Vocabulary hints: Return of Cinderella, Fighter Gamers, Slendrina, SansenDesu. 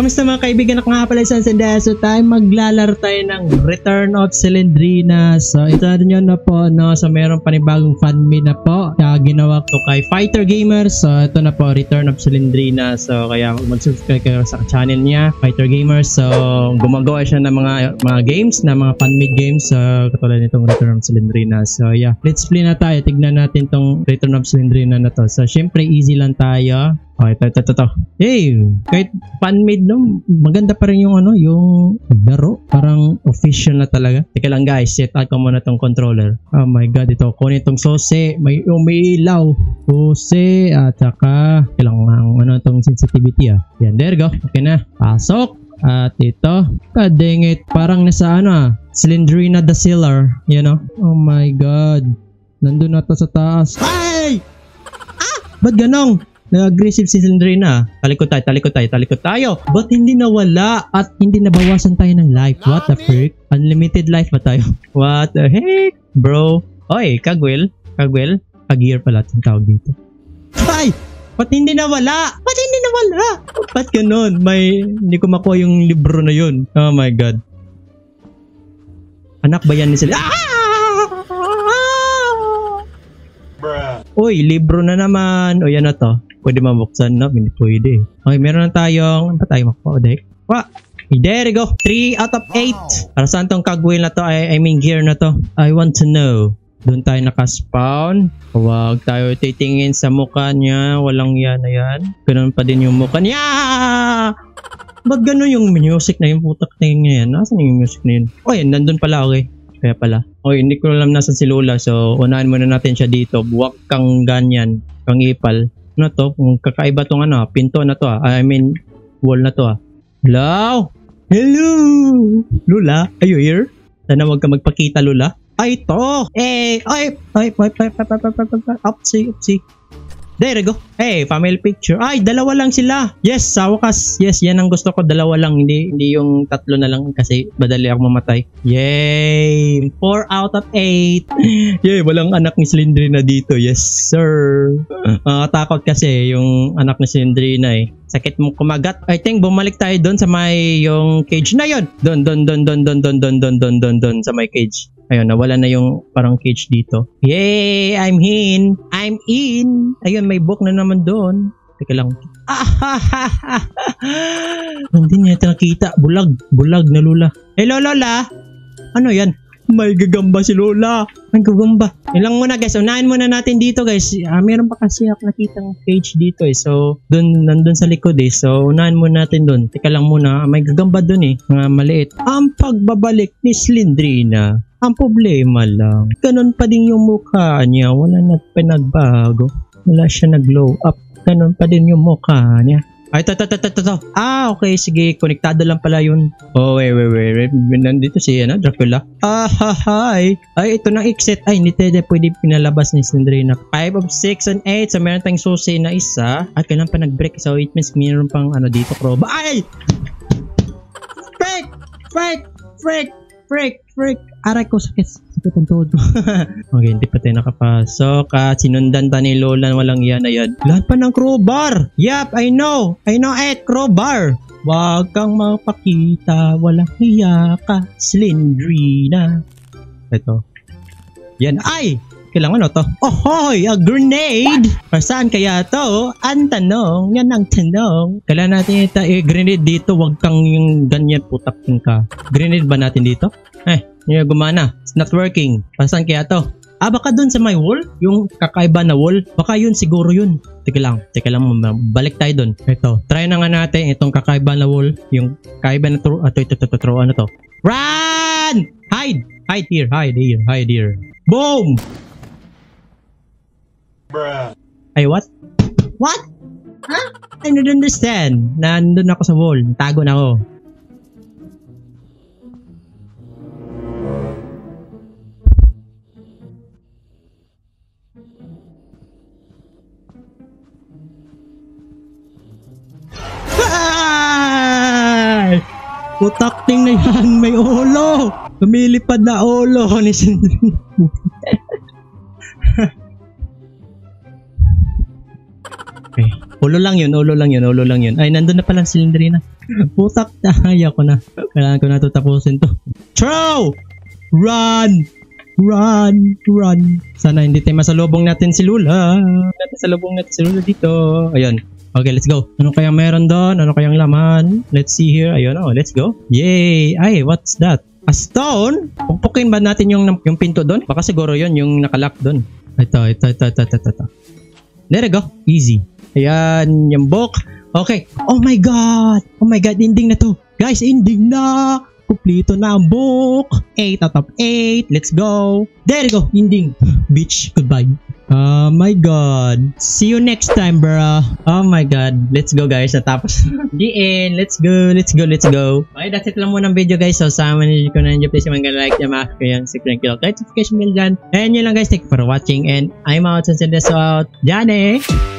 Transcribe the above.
Kamusta mga kaibigan, ako nga pala SansenDesu. Tayo maglalaro tayo ng Return of Cinderella. So ito nyo na po, no? So meron panibagong fan made na po na ginawa ko kay Fighter Gamers. So ito na po, Return of Cinderella. So kaya mag-subscribe kayo sa channel niya, Fighter Gamers. So gumagawa siya ng mga games, na mga fan made games. So katulad nitong Return of Cinderella. So yeah, let's play na tayo. Tignan natin tong Return of Cinderella na to. So syempre easy lang tayo. Okay, ito. Hey, kahit fan-made, no? Maganda pa rin yung ano, yung laro. Parang official na talaga. Teka lang guys, set out ko muna tong controller. Oh my god, ito. Kunin itong sose. May ilaw. Sose, at saka, kailangan ano itong sensitivity ah. Yan, there go. Okay na. Pasok. At ito. Ah, dang it. Parang nasa ano ah. Slendrina the Sealer. Yan o. Oh my god. Nandun na ito sa taas. Ay! Ah! Ba't ganong? Nag-aggressive si Slendrina. Talikod tayo. But hindi nawala at hindi nabawasan tayo ng life. What the frick? Unlimited life ba tayo? What the heck? Bro. Oy, Kagwil. Kag-gear pala itong tawag dito. Ay! Ba't hindi nawala? Ba't ganun? Hindi ko makuha yung libro na yun. Oh my god. Anak ba yan ni Slendrina? Ah! Uy, libro na naman. O yan na to. Pwede mabuksan na. Pwede. Okay, meron na tayong... Ano tayo makuha? There you go. 3 out of 8. Wow. Para saan tong kagwil na to? I mean gear na to. I want to know. Doon tayo nakaspawn. Huwag tayo titingin sa mukha niya. Walang yan na yan. Ganun pa din yung mukha niya. Ba't ganun yung music na yung putak na yun yan? Nasaan yung music na yun? O yan, nandun pala. Okay. Kaya pala. Okay, hindi ko alam nasan si Lola. So, unahan muna natin siya dito. Buwak kang ganyan. Kang ipal. Ano to? Kung kakaiba tong ano, pinto na to ah. I mean, wall na to ah. Hello? Hello? Lola? Are you here? Sana wag ka magpakita, Lola. Ay, to! Eh! Ay! Upsi. There you go. Hey, family picture. Ay, dalawa lang sila. Yes, sa wakas. Yes, yan ang gusto ko. Dalawa lang. Hindi yung tatlo na lang kasi madali ako mamatay. Yay! 4 out of 8. Yay, walang anak ni Slendrina dito. Yes, sir. Takot kasi yung anak ni Slendrina eh. Sakit mong kumagat. I think bumalik tayo doon sa may yung cage na yun. Doon sa may cage. Ayun, nawala na yung parang cage dito. Yay! I'm in! Ayun, may book na naman doon. Teka lang. Hindi niya ito nakita. Bulag na Lola. Hello, Lola! Ano yan? May gagamba si Lola. May gagamba. Ilang muna guys. Unahin muna natin dito guys. Meron pa kasi ako nakitang page dito eh. So, dun, nandun sa likod eh. So, unahin muna natin dun. Teka lang muna. May gagamba dun eh. Mga maliit. Ang pagbabalik ni Slendrina. Ang problema lang. Ganun pa din yung mukha niya. Wala na pinagbago. Wala siya nag-glow up. Ganun pa din yung mukha niya. Ay, to. Ah, okay. Sige, konektado lang pala yun. Oh, wait. Nandito si, Dracula. Ah, hi. Ay, ito na exit. Ay, hindi tayo pwede pinalabas ni Slendrina. 5 of 6 and 8. So, meron tayong susi na isa. At kailan pa nag-break. So, it means meron pang, dito, proba. Ay! Freak! Aray ko, sakit ang tuhod. Okay, hindi pa tayo nakapasok. Sinundan ta ni Lola. Walang yan na yan. Lahat pa ng crowbar. Yup, I know it. Crowbar. Wag kang mapakita. Walang hiya ka. Slendrina. Ito. Yan. Ay! Kailangan ano to? Ohoy! A grenade! Saan kaya to? Ang tanong. Yan ang tanong. Kailan natin ito grenade dito. Wag kang yung ganyan putak ka. Grenade ba natin dito? Yung gumana. It's not working. Saan kaya to? Baka dun sa my wall? Yung kakaiba na wall? Baka yun siguro yun. Teka lang. Balik tayo dun. Ito. Try na nga natin itong kakaiba na wall. Yung kakaiba na true. Ito. Ano to? Run! Hide here. Boom! Bruh. Ay, what? Huh? I don't understand. Nandun ako sa wall. Tago na ako. Ay! Putak ting na yan. May ulo. Lumilipad na ulo ni Slendrina. Okay. Ulo lang yun. Ay, nandun na pala si Slendrina. Putak na. Ayaw ko na. Kailangan ko na ito tapusin to. Throw! Run! Sana hindi tayo masalubong natin si Lula. Dito. Ayun. Okay, let's go. Ano kayang meron doon? Ano kayang laman? Let's see here. Ayun, oh, let's go. Yay! Ay, what's that? A stone? Pumpukin ba natin yung pinto doon? Baka siguro yun, yung nakalock doon. Ito. There you go. Easy. Ayan, yung book. Okay. Oh my God, ending na to. Guys, ending na! Kumplito na ang book. 8 out of 8. Let's go. There you go. Ending. Bitch, goodbye. Oh my God. See you next time, bruh. Oh my God. Let's go, guys. Natapos. The end. Let's go. Okay, that's it lang muna ng video, guys. So, sama nyo ko na nyo. Please, yung mga like nyo, mga kayo yung secret kill. Notification bell dyan. And yun lang, guys. Thank you for watching. And I'm out. SansenDesu out. Dyan eh.